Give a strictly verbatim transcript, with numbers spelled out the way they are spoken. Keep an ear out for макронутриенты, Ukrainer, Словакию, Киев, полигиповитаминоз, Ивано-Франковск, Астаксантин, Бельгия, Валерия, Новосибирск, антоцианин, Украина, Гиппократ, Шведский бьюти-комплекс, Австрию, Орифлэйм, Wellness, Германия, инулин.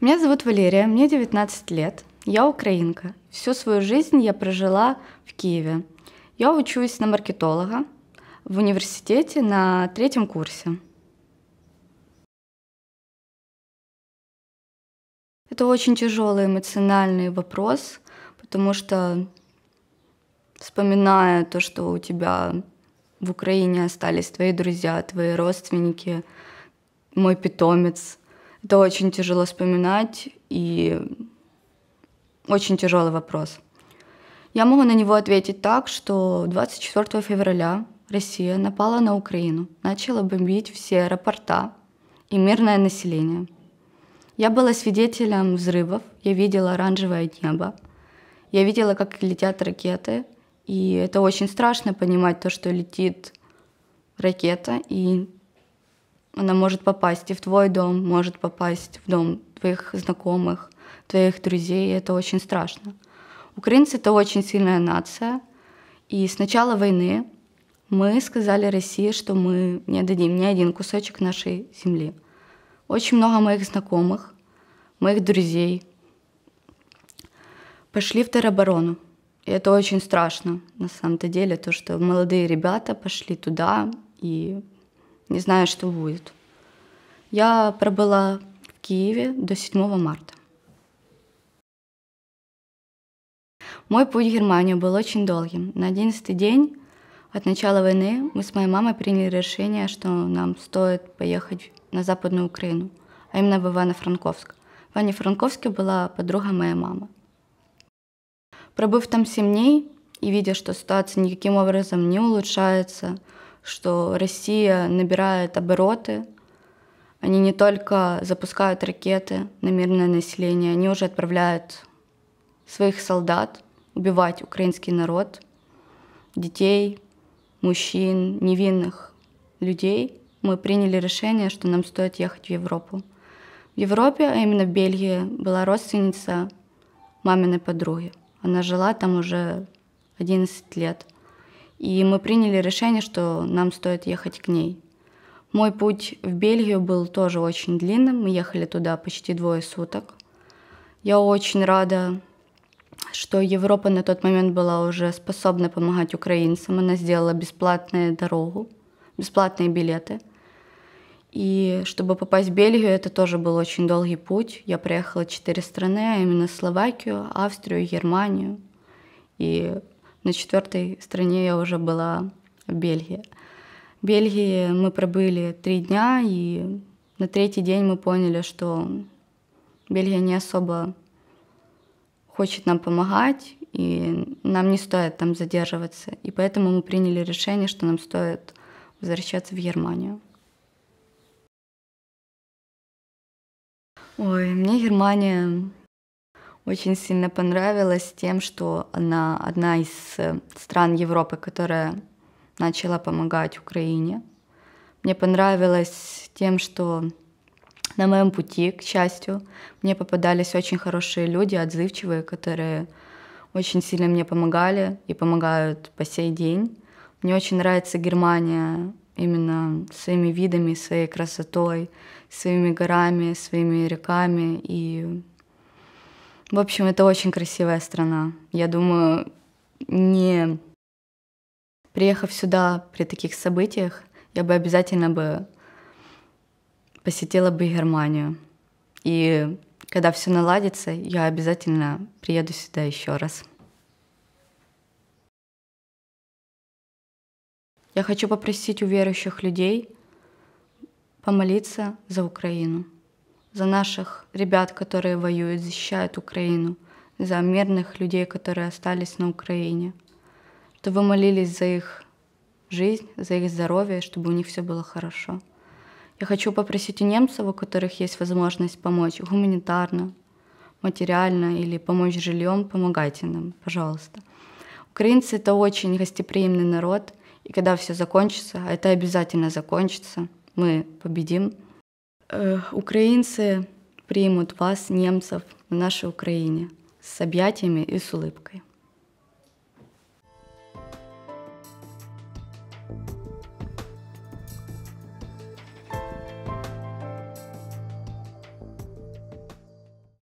Меня зовут Валерия, мне девятнадцать лет, я украинка. Всю свою жизнь я прожила в Киеве. Я учусь на маркетолога в университете на третьем курсе. Это очень тяжелый эмоциональный вопрос, потому что, вспоминая то, что у тебя в Украине остались твои друзья, твои родственники, мой питомец, это очень тяжело вспоминать и очень тяжелый вопрос. Я могу на него ответить так, что двадцать четвёртого февраля Россия напала на Украину, начала бомбить все аэропорта и мирное население. Я была свидетелем взрывов, я видела оранжевое небо, я видела, как летят ракеты, и это очень страшно понимать то, что летит ракета, и она может попасть и в твой дом, может попасть в дом твоих знакомых, твоих друзей, и это очень страшно. Украинцы — это очень сильная нация, и с начала войны мы сказали России, что мы не отдадим ни один кусочек нашей земли. Очень много моих знакомых, моих друзей пошли в тероборону. И это очень страшно, на самом-то деле, то, что молодые ребята пошли туда и не знаю, что будет. Я пробыла в Киеве до седьмого марта. Мой путь в Германию был очень долгим. На одиннадцатый день от начала войны мы с моей мамой приняли решение, что нам стоит поехать на Западную Украину, а именно в Ивано-Франковск. В Ивано-Франковске была подруга моей мамы. Пробыв там семь дней и видя, что ситуация никаким образом не улучшается, что Россия набирает обороты, они не только запускают ракеты на мирное население, они уже отправляют своих солдат убивать украинский народ, детей, мужчин, невинных людей, мы приняли решение, что нам стоит ехать в Европу. В Европе, а именно в Бельгии, была родственница маминой подруги. Она жила там уже одиннадцать лет. И мы приняли решение, что нам стоит ехать к ней. Мой путь в Бельгию был тоже очень длинным. Мы ехали туда почти двое суток. Я очень рада, что Европа на тот момент была уже способна помогать украинцам. Она сделала бесплатную дорогу, бесплатные билеты. И чтобы попасть в Бельгию, это тоже был очень долгий путь. Я проехала четыре страны, а именно Словакию, Австрию, Германию. И на четвертой стране я уже была в Бельгии. В Бельгии мы пробыли три дня, и на третий день мы поняли, что Бельгия не особо хочет нам помогать, и нам не стоит там задерживаться. И поэтому мы приняли решение, что нам стоит возвращаться в Германию. Ой, мне Германия очень сильно понравилась тем, что она одна из стран Европы, которая начала помогать Украине. Мне понравилось тем, что на моем пути, к счастью, мне попадались очень хорошие люди, отзывчивые, которые очень сильно мне помогали и помогают по сей день. Мне очень нравится Германия именно своими видами, своей красотой, своими горами, своими реками и... В общем, это очень красивая страна. Я думаю, не приехав сюда при таких событиях, я бы обязательно бы посетила бы Германию. И когда все наладится, я обязательно приеду сюда еще раз. Я хочу попросить у верующих людей помолиться за Украину, за наших ребят, которые воюют, защищают Украину, за мирных людей, которые остались на Украине, чтобы вы молились за их жизнь, за их здоровье, чтобы у них все было хорошо. Я хочу попросить у немцев, у которых есть возможность помочь гуманитарно, материально или помочь жильем, помогайте нам, пожалуйста. Украинцы — это очень гостеприимный народ, и когда все закончится, а это обязательно закончится, мы победим. Украинцы примут вас, немцев, в нашей Украине с объятиями и с улыбкой.